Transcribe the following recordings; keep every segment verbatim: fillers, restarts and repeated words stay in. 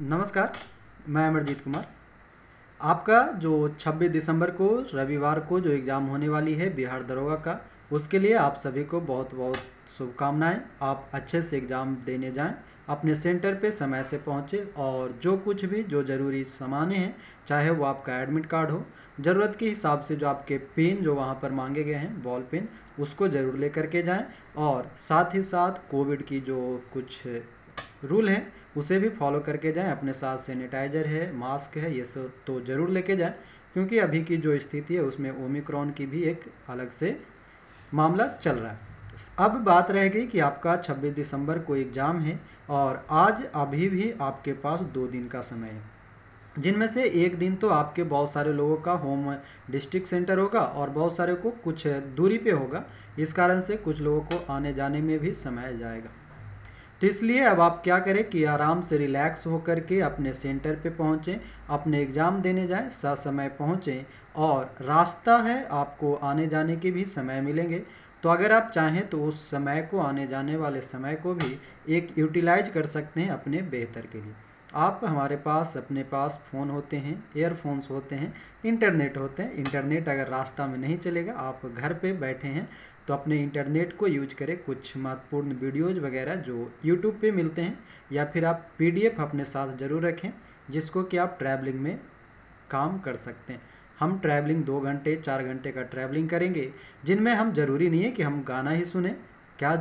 नमस्कार, मैं अमरजीत कुमार। आपका जो छब्बीस दिसंबर को रविवार को जो एग्ज़ाम होने वाली है बिहार दरोगा का, उसके लिए आप सभी को बहुत बहुत शुभकामनाएं। आप अच्छे से एग्ज़ाम देने जाएं, अपने सेंटर पे समय से पहुँचें और जो कुछ भी जो ज़रूरी सामान हैं, चाहे वो आपका एडमिट कार्ड हो, ज़रूरत के हिसाब से जो आपके पेन जो वहाँ पर मांगे गए हैं, बॉल पेन, उसको ज़रूर ले करके जाएँ और साथ ही साथ कोविड की जो कुछ रूल है उसे भी फॉलो करके जाएं। अपने साथ सैनिटाइजर है, मास्क है, ये सब तो ज़रूर लेके जाएं, क्योंकि अभी की जो स्थिति है उसमें ओमिक्रॉन की भी एक अलग से मामला चल रहा है। अब बात रह गई कि आपका छब्बीस दिसंबर को एग्ज़ाम है और आज अभी भी आपके पास दो दिन का समय है, जिनमें से एक दिन तो आपके बहुत सारे लोगों का होम डिस्ट्रिक्ट सेंटर होगा और बहुत सारे को कुछ दूरी पर होगा। इस कारण से कुछ लोगों को आने जाने में भी समय जाएगा। तो इसलिए अब आप क्या करें कि आराम से रिलैक्स होकर के अपने सेंटर पे पहुँचें, अपने एग्ज़ाम देने जाएं, ससमय पहुँचें और रास्ता है, आपको आने जाने के भी समय मिलेंगे। तो अगर आप चाहें तो उस समय को, आने जाने वाले समय को भी एक यूटिलाइज कर सकते हैं अपने बेहतर के लिए। आप हमारे पास अपने पास फ़ोन होते हैं, एयरफोन्स होते हैं, इंटरनेट होते हैं। इंटरनेट अगर रास्ता में नहीं चलेगा, आप घर पे बैठे हैं तो अपने इंटरनेट को यूज करें। कुछ महत्वपूर्ण वीडियोज़ वगैरह जो यूट्यूब पे मिलते हैं, या फिर आप पीडीएफ अपने साथ ज़रूर रखें, जिसको कि आप ट्रैवलिंग में काम कर सकते हैं। हम ट्रैवलिंग दो घंटे चार घंटे का ट्रैवलिंग करेंगे, जिनमें हम ज़रूरी नहीं है कि हम गाना ही सुने। क्या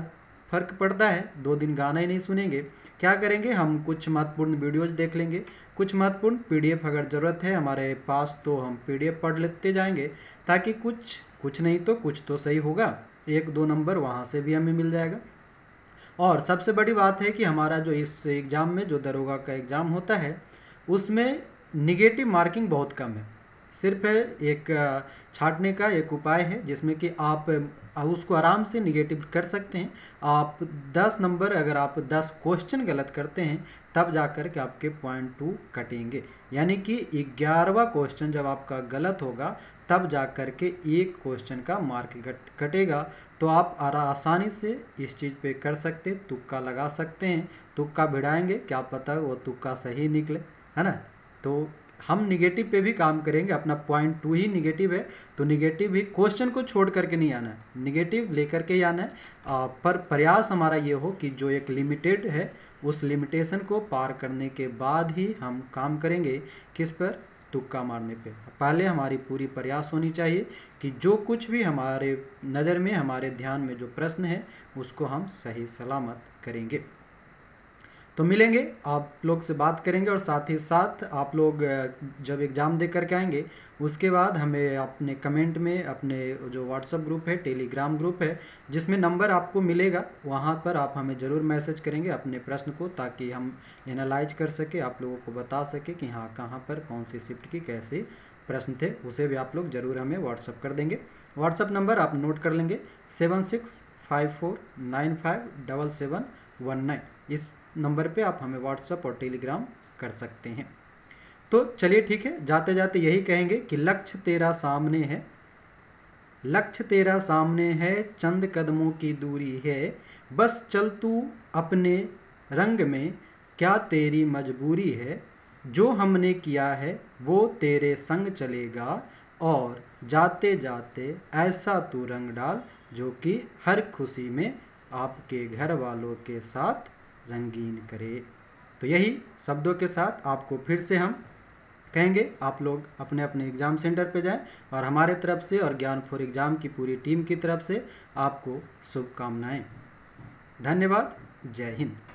फ़र्क पड़ता है, दो दिन गाना ही नहीं सुनेंगे। क्या करेंगे, हम कुछ महत्वपूर्ण वीडियोज़ देख लेंगे, कुछ महत्वपूर्ण पीडीएफ अगर ज़रूरत है हमारे पास तो हम पीडीएफ पढ़ लेते जाएंगे, ताकि कुछ कुछ नहीं तो कुछ तो सही होगा, एक दो नंबर वहाँ से भी हमें मिल जाएगा। और सबसे बड़ी बात है कि हमारा जो इस एग्ज़ाम में जो दरोगा का एग्ज़ाम होता है उसमें निगेटिव मार्किंग बहुत कम है। सिर्फ एक छाटने का एक उपाय है, जिसमें कि आप उसको आराम से निगेटिव कर सकते हैं। आप दस नंबर, अगर आप दस क्वेश्चन गलत करते हैं तब जाकर के आपके पॉइंट टू कटेंगे, यानी कि ग्यारहवां क्वेश्चन जब आपका गलत होगा तब जाकर के एक क्वेश्चन का मार्क कट कटेगा। तो आप आसानी से इस चीज़ पे कर सकते, तुक्का लगा सकते हैं, तुक्का भिड़ाएंगे, क्या पता वो तुक्का सही निकले, है ना। तो हम निगेटिव पे भी काम करेंगे, अपना पॉइंट टू ही निगेटिव है तो निगेटिव ही क्वेश्चन को छोड़ करके नहीं आना है, निगेटिव लेकर के ही आना है। आ, पर प्रयास हमारा ये हो कि जो एक लिमिटेड है उस लिमिटेशन को पार करने के बाद ही हम काम करेंगे। किस पर? तुक्का मारने पे। पहले हमारी पूरी प्रयास होनी चाहिए कि जो कुछ भी हमारे नज़र में, हमारे ध्यान में जो प्रश्न है उसको हम सही सलामत करेंगे। तो मिलेंगे, आप लोग से बात करेंगे और साथ ही साथ आप लोग जब एग्ज़ाम दे करके आएंगे उसके बाद हमें अपने कमेंट में, अपने जो व्हाट्सएप ग्रुप है, टेलीग्राम ग्रुप है, जिसमें नंबर आपको मिलेगा, वहाँ पर आप हमें ज़रूर मैसेज करेंगे अपने प्रश्न को, ताकि हम एनालाइज कर सके, आप लोगों को बता सके कि हाँ कहाँ पर कौन सी शिफ्ट की कैसे प्रश्न थे। उसे भी आप लोग ज़रूर हमें व्हाट्सअप कर देंगे। व्हाट्सअप नंबर आप नोट कर लेंगे, seven six five four nine five double seven one nine. इस नंबर पे आप हमें व्हाट्सएप और टेलीग्राम कर सकते हैं। तो चलिए ठीक है, जाते जाते यही कहेंगे कि लक्ष्य तेरा सामने है, लक्ष्य तेरा सामने है, चंद कदमों की दूरी है, बस चल तू अपने रंग में, क्या तेरी मजबूरी है, जो हमने किया है वो तेरे संग चलेगा, और जाते जाते ऐसा तू रंग डाल जो कि हर खुशी में आपके घर वालों के साथ रंगीन करे। तो यही शब्दों के साथ आपको फिर से हम कहेंगे, आप लोग अपने अपने एग्ज़ाम सेंटर पे जाएं और हमारे तरफ से और ज्ञान फॉर एग्जाम की पूरी टीम की तरफ से आपको शुभकामनाएं। धन्यवाद, जय हिंद।